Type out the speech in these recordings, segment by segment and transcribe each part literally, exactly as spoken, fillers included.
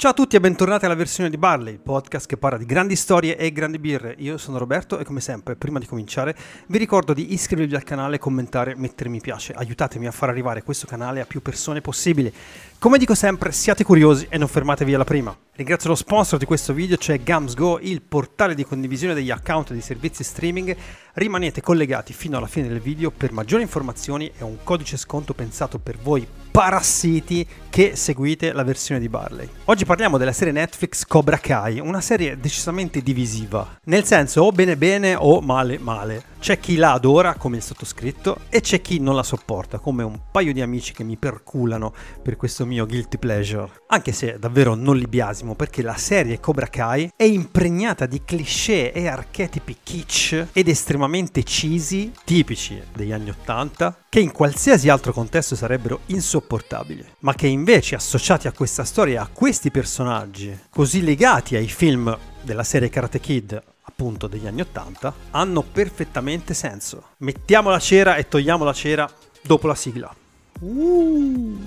Ciao a tutti e bentornati alla versione di Barley, il podcast che parla di grandi storie e grandi birre. Io sono Roberto e come sempre, prima di cominciare, vi ricordo di iscrivervi al canale, commentare, mettere mi piace. Aiutatemi a far arrivare questo canale a più persone possibili. Come dico sempre, siate curiosi e non fermatevi alla prima. Ringrazio lo sponsor di questo video, cioè GamsGo, il portale di condivisione degli account di servizi streaming. Rimanete collegati fino alla fine del video per maggiori informazioni e un codice sconto pensato per voi parassiti che seguite la versione di Barley. Oggi parliamo della serie Netflix Cobra Kai, una serie decisamente divisiva, nel senso o bene bene o male male. C'è chi la adora, come il sottoscritto, e c'è chi non la sopporta, come un paio di amici che mi perculano per questo mio guilty pleasure. Anche se davvero non li biasimo, perché la serie Cobra Kai è impregnata di cliché e archetipi kitsch ed estremamente cheesy, tipici degli anni Ottanta, che in qualsiasi altro contesto sarebbero insopportabili, ma che invece associati a questa storia, a questi personaggi, così legati ai film della serie Karate Kid, appunto degli anni Ottanta, hanno perfettamente senso. Mettiamo la cera e togliamo la cera dopo la sigla. Uh.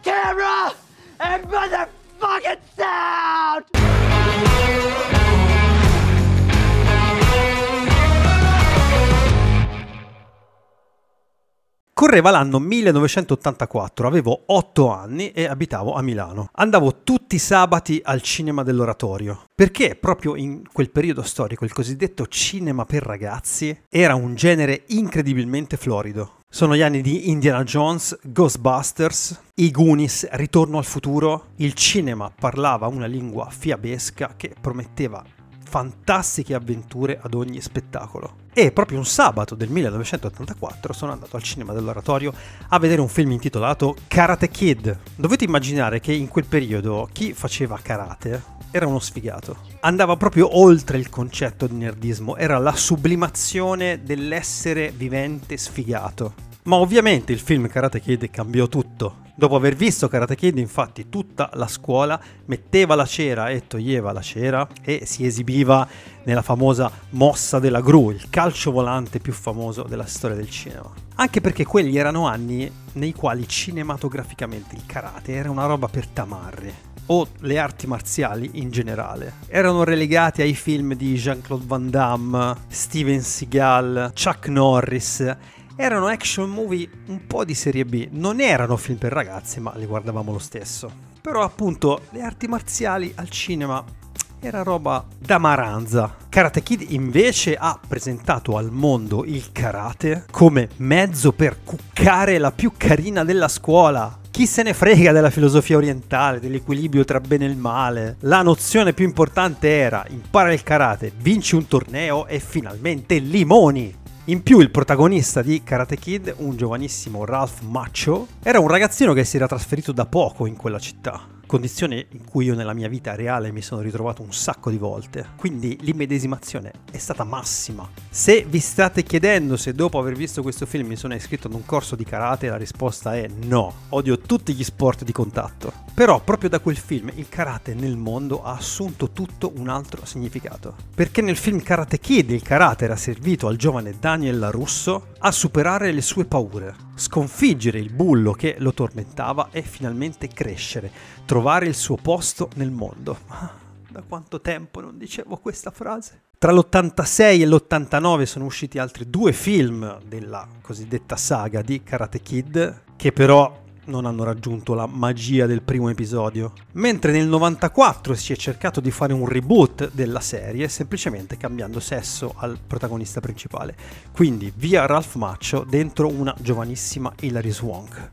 Camera and motherfucking sound! Correva l'anno millenovecentottantaquattro, avevo otto anni e abitavo a Milano. Andavo tutti i sabati al cinema dell'Oratorio, perché proprio in quel periodo storico il cosiddetto cinema per ragazzi era un genere incredibilmente florido. Sono gli anni di Indiana Jones, Ghostbusters, i Goonies, Ritorno al futuro. Il cinema parlava una lingua fiabesca che prometteva fantastiche avventure ad ogni spettacolo. E proprio un sabato del millenovecentottantaquattro sono andato al cinema dell'Oratorio a vedere un film intitolato Karate Kid. Dovete immaginare che in quel periodo chi faceva karate era uno sfigato. Andava proprio oltre il concetto di nerdismo, era la sublimazione dell'essere vivente sfigato. Ma ovviamente il film Karate Kid cambiò tutto. Dopo aver visto Karate Kid, infatti, tutta la scuola metteva la cera e toglieva la cera e si esibiva nella famosa mossa della gru, il calcio volante più famoso della storia del cinema. Anche perché quelli erano anni nei quali cinematograficamente il karate era una roba per tamarri, o le arti marziali in generale. Erano relegati ai film di Jean-Claude Van Damme, Steven Seagal, Chuck Norris. Erano action movie un po' di serie B, non erano film per ragazzi, ma li guardavamo lo stesso. Però appunto le arti marziali al cinema era roba da maranza. Karate Kid invece ha presentato al mondo il karate come mezzo per cuccare la più carina della scuola. Chi se ne frega della filosofia orientale, dell'equilibrio tra bene e il male? La nozione più importante era: impara il karate, vinci un torneo e finalmente limoni! In più il protagonista di Karate Kid, un giovanissimo Ralph Macchio, era un ragazzino che si era trasferito da poco in quella città, condizione in cui io nella mia vita reale mi sono ritrovato un sacco di volte, quindi l'immedesimazione è stata massima. Se vi state chiedendo se dopo aver visto questo film mi sono iscritto ad un corso di karate, la risposta è no, odio tutti gli sport di contatto. Però proprio da quel film il karate nel mondo ha assunto tutto un altro significato, perché nel film Karate Kid il karate era servito al giovane Daniel Larusso a superare le sue paure, sconfiggere il bullo che lo tormentava e finalmente crescere, trovare il suo posto nel mondo. Ma da quanto tempo non dicevo questa frase? Tra l'ottantasei e l'ottantanove sono usciti altri due film della cosiddetta saga di Karate Kid, che però non hanno raggiunto la magia del primo episodio. Mentre nel novantaquattro si è cercato di fare un reboot della serie, semplicemente cambiando sesso al protagonista principale. Quindi via Ralph Macchio, dentro una giovanissima Hilary Swank.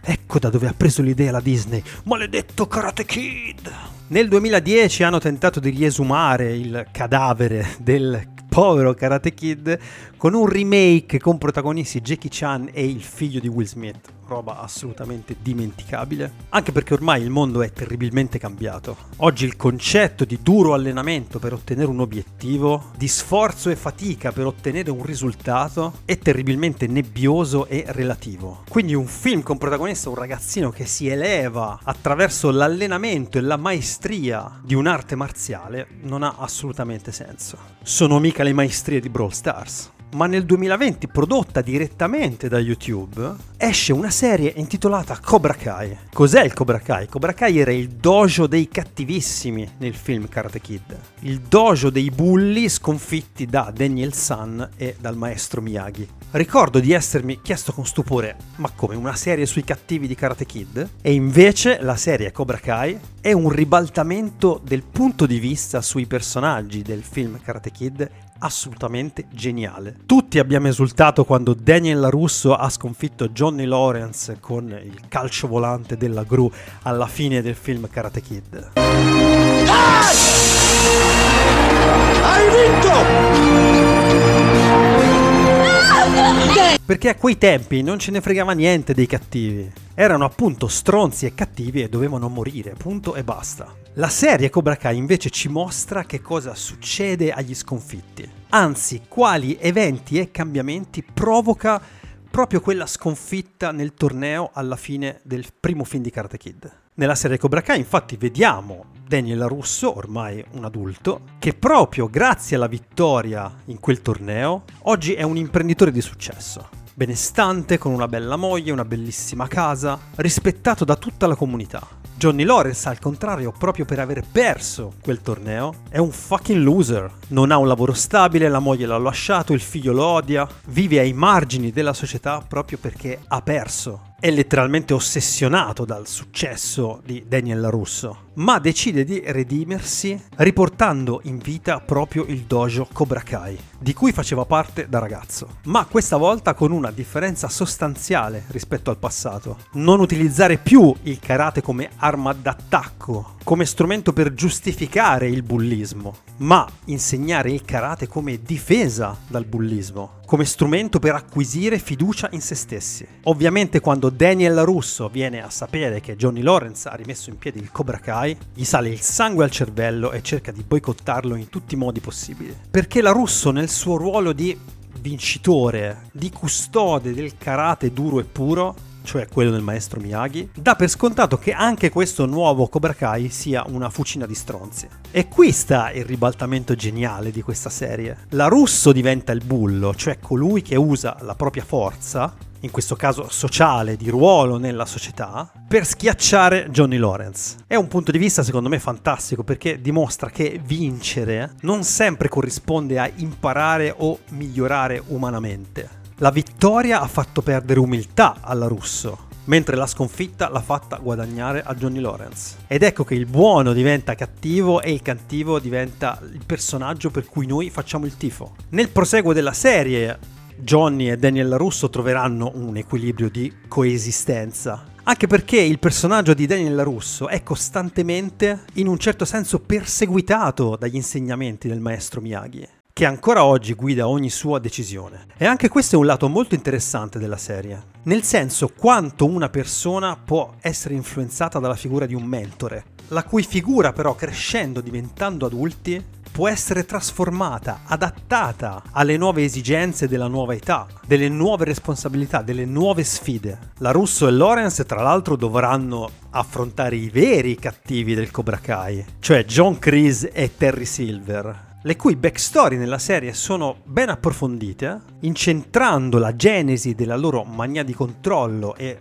Ecco da dove ha preso l'idea la Disney. Maledetto Karate Kid! Nel duemiladieci hanno tentato di riesumare il cadavere del povero Karate Kid con un remake con protagonisti Jackie Chan e il figlio di Will Smith, roba assolutamente dimenticabile, anche perché ormai il mondo è terribilmente cambiato. Oggi il concetto di duro allenamento per ottenere un obiettivo, di sforzo e fatica per ottenere un risultato, è terribilmente nebbioso e relativo. Quindi un film con protagonista un ragazzino che si eleva attraverso l'allenamento e la maestria di un'arte marziale non ha assolutamente senso. Sono mica le maestrie di Brawl Stars. ma nel duemilaventi, prodotta direttamente da YouTube, esce una serie intitolata Cobra Kai. Cos'è il Cobra Kai? Cobra Kai era il dojo dei cattivissimi nel film Karate Kid, il dojo dei bulli sconfitti da Daniel San e dal maestro Miyagi. Ricordo di essermi chiesto con stupore, ma come, una serie sui cattivi di Karate Kid? E invece la serie Cobra Kai è un ribaltamento del punto di vista sui personaggi del film Karate Kid assolutamente geniale. Tutti abbiamo esultato quando Daniel Larusso ha sconfitto Johnny Lawrence con il calcio volante della gru alla fine del film Karate Kid. Hai vinto! Perché a quei tempi non ce ne fregava niente dei cattivi. Erano appunto stronzi e cattivi e dovevano morire, punto e basta. La serie Cobra Kai invece ci mostra che cosa succede agli sconfitti, anzi quali eventi e cambiamenti provoca proprio quella sconfitta nel torneo alla fine del primo film di Karate Kid. Nella serie Cobra Kai infatti vediamo Daniel LaRusso, ormai un adulto, che proprio grazie alla vittoria in quel torneo oggi è un imprenditore di successo, benestante, con una bella moglie, una bellissima casa, rispettato da tutta la comunità. Johnny Lawrence, al contrario, proprio per aver perso quel torneo, è un fucking loser. Non ha un lavoro stabile, la moglie l'ha lasciato, il figlio lo odia, vive ai margini della società proprio perché ha perso. È letteralmente ossessionato dal successo di Daniel LaRusso, ma decide di redimersi riportando in vita proprio il dojo Cobra Kai, di cui faceva parte da ragazzo, ma questa volta con una differenza sostanziale rispetto al passato: non utilizzare più il karate come arma d'attacco, come strumento per giustificare il bullismo, ma insegnare il karate come difesa dal bullismo, come strumento per acquisire fiducia in se stessi. Ovviamente quando Daniel LaRusso viene a sapere che Johnny Lawrence ha rimesso in piedi il Cobra Kai, gli sale il sangue al cervello e cerca di boicottarlo in tutti i modi possibili. Perché LaRusso, nel suo ruolo di vincitore, di custode del karate duro e puro, cioè quello del maestro Miyagi, dà per scontato che anche questo nuovo Cobra Kai sia una fucina di stronzi. E qui sta il ribaltamento geniale di questa serie. LaRusso diventa il bullo, cioè colui che usa la propria forza, in questo caso sociale, di ruolo nella società, per schiacciare Johnny Lawrence. È un punto di vista secondo me fantastico, perché dimostra che vincere non sempre corrisponde a imparare o migliorare umanamente. La vittoria ha fatto perdere umiltà alla Russo, mentre la sconfitta l'ha fatta guadagnare a Johnny Lawrence. Ed ecco che il buono diventa cattivo e il cattivo diventa il personaggio per cui noi facciamo il tifo. Nel proseguo della serie, Johnny e Daniel LaRusso troveranno un equilibrio di coesistenza, anche perché il personaggio di Daniel LaRusso è costantemente, in un certo senso, perseguitato dagli insegnamenti del maestro Miyagi, che ancora oggi guida ogni sua decisione. E anche questo è un lato molto interessante della serie, nel senso quanto una persona può essere influenzata dalla figura di un mentore, la cui figura però, crescendo, diventando adulti, può essere trasformata, adattata alle nuove esigenze della nuova età, delle nuove responsabilità, delle nuove sfide. LaRusso e Lawrence, tra l'altro, dovranno affrontare i veri cattivi del Cobra Kai, cioè John Kreese e Terry Silver, le cui backstory nella serie sono ben approfondite, incentrando la genesi della loro mania di controllo e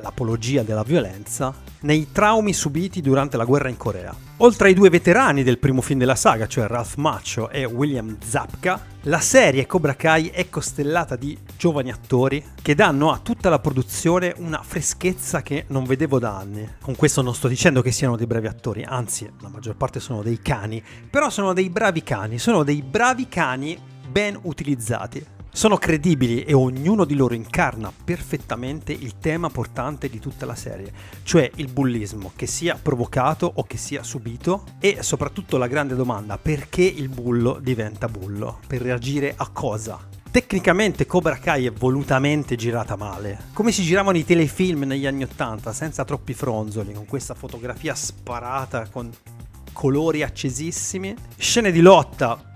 l'apologia della violenza nei traumi subiti durante la guerra in Corea. Oltre ai due veterani del primo film della saga, cioè Ralph Macchio e William Zabka, la serie Cobra Kai è costellata di giovani attori che danno a tutta la produzione una freschezza che non vedevo da anni. Con questo non sto dicendo che siano dei bravi attori, anzi la maggior parte sono dei cani, però sono dei bravi cani, sono dei bravi cani ben utilizzati. Sono credibili e ognuno di loro incarna perfettamente il tema portante di tutta la serie, cioè il bullismo, che sia provocato o che sia subito, e soprattutto la grande domanda: perché il bullo diventa bullo? Per reagire a cosa? Tecnicamente Cobra Kai è volutamente girata male, come si giravano i telefilm negli anni ottanta, senza troppi fronzoli, con questa fotografia sparata, con colori accesissimi, scene di lotta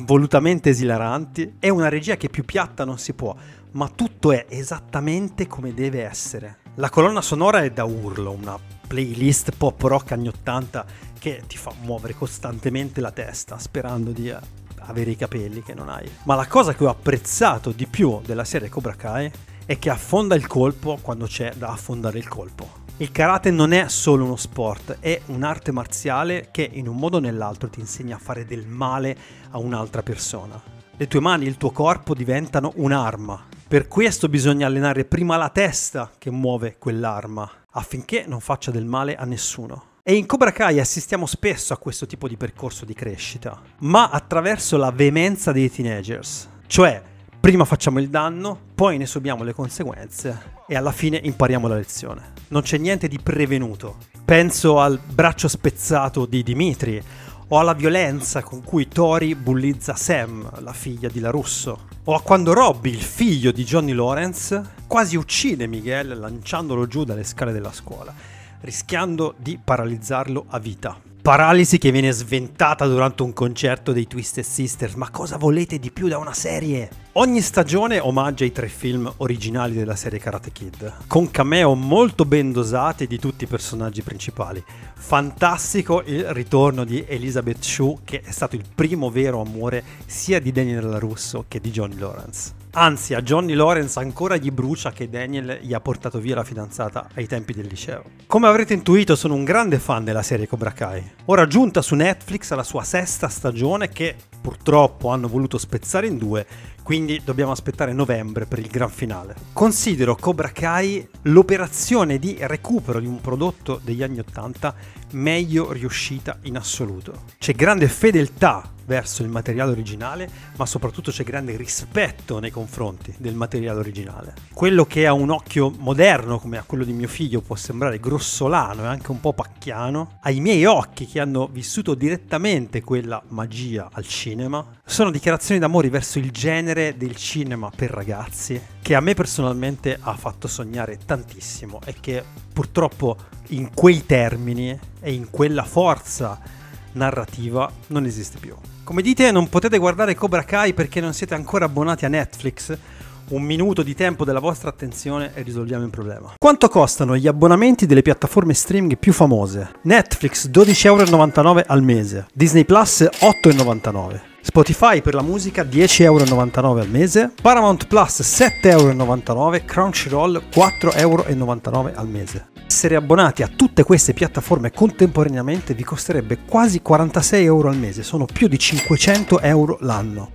volutamente esilaranti, è una regia che più piatta non si può, ma tutto è esattamente come deve essere. La colonna sonora è da urlo, una playlist pop rock anni ottanta che ti fa muovere costantemente la testa, sperando di avere i capelli che non hai. Ma la cosa che ho apprezzato di più della serie Cobra Kai è che affonda il colpo quando c'è da affondare il colpo. Il karate non è solo uno sport, è un'arte marziale che in un modo o nell'altro ti insegna a fare del male a un'altra persona. Le tue mani e il tuo corpo diventano un'arma. Per questo bisogna allenare prima la testa che muove quell'arma, affinché non faccia del male a nessuno. E in Cobra Kai assistiamo spesso a questo tipo di percorso di crescita, ma attraverso la veemenza dei teenagers. Cioè, prima facciamo il danno, poi ne subiamo le conseguenze e alla fine impariamo la lezione. Non c'è niente di prevenuto. Penso al braccio spezzato di Dimitri o alla violenza con cui Tori bullizza Sam, la figlia di Larusso, o a quando Robby, il figlio di Johnny Lawrence, quasi uccide Miguel lanciandolo giù dalle scale della scuola, rischiando di paralizzarlo a vita. Paralisi che viene sventata durante un concerto dei Twisted Sisters, ma cosa volete di più da una serie? Ogni stagione omaggia i tre film originali della serie Karate Kid, con cameo molto ben dosati di tutti i personaggi principali. Fantastico il ritorno di Elizabeth Shue, che è stato il primo vero amore sia di Daniel Larusso che di Johnny Lawrence. Anzi, a Johnny Lawrence ancora gli brucia che Daniel gli ha portato via la fidanzata ai tempi del liceo. Come avrete intuito, sono un grande fan della serie Cobra Kai, ora giunta su Netflix alla sua sesta stagione che purtroppo hanno voluto spezzare in due, quindi dobbiamo aspettare novembre per il gran finale. Considero Cobra Kai l'operazione di recupero di un prodotto degli anni Ottanta meglio riuscita in assoluto. C'è grande fedeltà verso il materiale originale, ma soprattutto c'è grande rispetto nei confronti del materiale originale. Quello che a un occhio moderno come a quello di mio figlio può sembrare grossolano e anche un po' pacchiano, ai miei occhi che hanno vissuto direttamente quella magia al cinema, sono dichiarazioni d'amore verso il genere del cinema per ragazzi che a me personalmente ha fatto sognare tantissimo e che purtroppo in quei termini e in quella forza narrativa non esiste più. Come dite, non potete guardare Cobra Kai perché non siete ancora abbonati a Netflix. Un minuto di tempo della vostra attenzione e risolviamo il problema. Quanto costano gli abbonamenti delle piattaforme streaming più famose? Netflix dodici virgola novantanove euro al mese, Disney Plus otto virgola novantanove euro, Spotify per la musica dieci virgola novantanove euro al mese, Paramount Plus sette virgola novantanove euro, Crunchyroll quattro virgola novantanove euro al mese. Essere abbonati a tutte queste piattaforme contemporaneamente vi costerebbe quasi quarantasei euro al mese, sono più di cinquecento euro l'anno.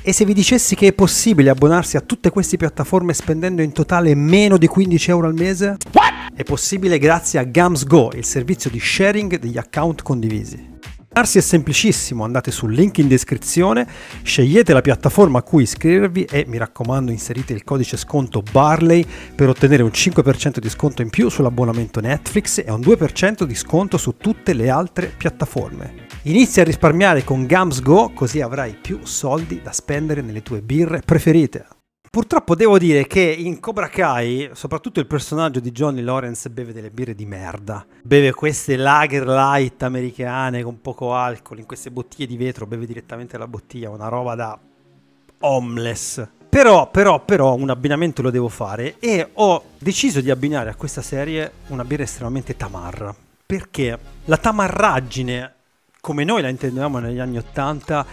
E se vi dicessi che è possibile abbonarsi a tutte queste piattaforme spendendo in totale meno di quindici euro al mese? What? È possibile grazie a GamsGo, il servizio di sharing degli account condivisi. Abbonarsi è semplicissimo, andate sul link in descrizione, scegliete la piattaforma a cui iscrivervi e mi raccomando inserite il codice sconto Barley per ottenere un cinque per cento di sconto in più sull'abbonamento Netflix e un due per cento di sconto su tutte le altre piattaforme. Inizia a risparmiare con GamsGo così avrai più soldi da spendere nelle tue birre preferite. Purtroppo devo dire che in Cobra Kai, soprattutto il personaggio di Johnny Lawrence beve delle birre di merda. Beve queste lager light americane con poco alcol, in queste bottiglie di vetro, beve direttamente la bottiglia, una roba da homeless. Però, però, però, un abbinamento lo devo fare e ho deciso di abbinare a questa serie una birra estremamente tamarra. Perché la tamarraggine, come noi la intendevamo negli anni Ottanta,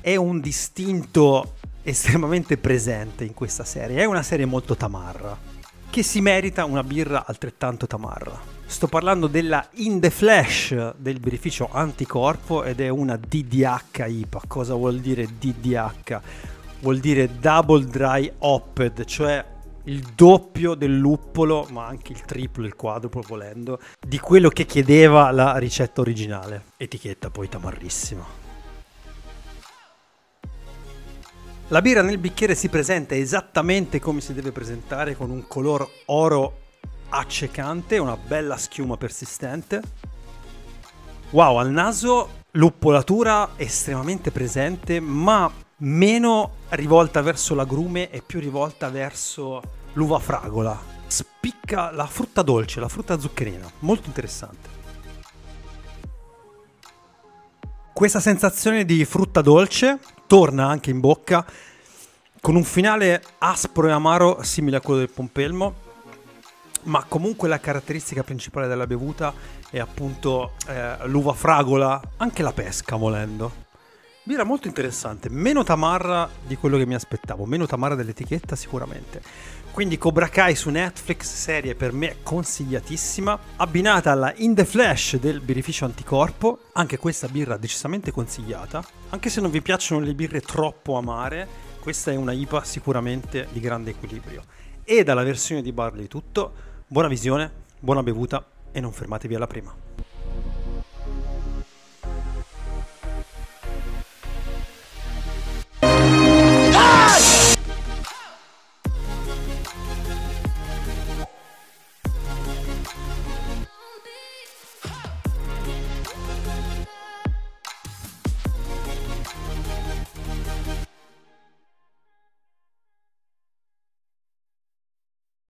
è un distinto estremamente presente in questa serie. È una serie molto tamarra che si merita una birra altrettanto tamarra. Sto parlando della In The Flash del birrificio Anticorpo ed è una D D H I P A. Cosa vuol dire D D H? Vuol dire Double Dry Hopped, cioè il doppio del luppolo, ma anche il triplo, il quadruplo volendo, di quello che chiedeva la ricetta originale. Etichetta poi tamarrissima. La birra nel bicchiere si presenta esattamente come si deve presentare, con un color oro accecante, una bella schiuma persistente. Wow, al naso luppolatura estremamente presente, ma meno rivolta verso l'agrume e più rivolta verso l'uva fragola. Spicca la frutta dolce, la frutta zuccherina, molto interessante. Questa sensazione di frutta dolce torna anche in bocca con un finale aspro e amaro simile a quello del pompelmo, ma comunque la caratteristica principale della bevuta è appunto eh, l'uva fragola, anche la pesca volendo, Birra molto interessante, meno tamarra di quello che mi aspettavo, meno tamarra dell'etichetta sicuramente. Quindi Cobra Kai su Netflix, serie per me consigliatissima, abbinata alla In The Flash del birrificio Anticorpo, anche questa birra decisamente consigliata. Anche se non vi piacciono le birre troppo amare, questa è una I P A sicuramente di grande equilibrio. E dalla versione di Barley tutto, buona visione, buona bevuta e non fermatevi alla prima.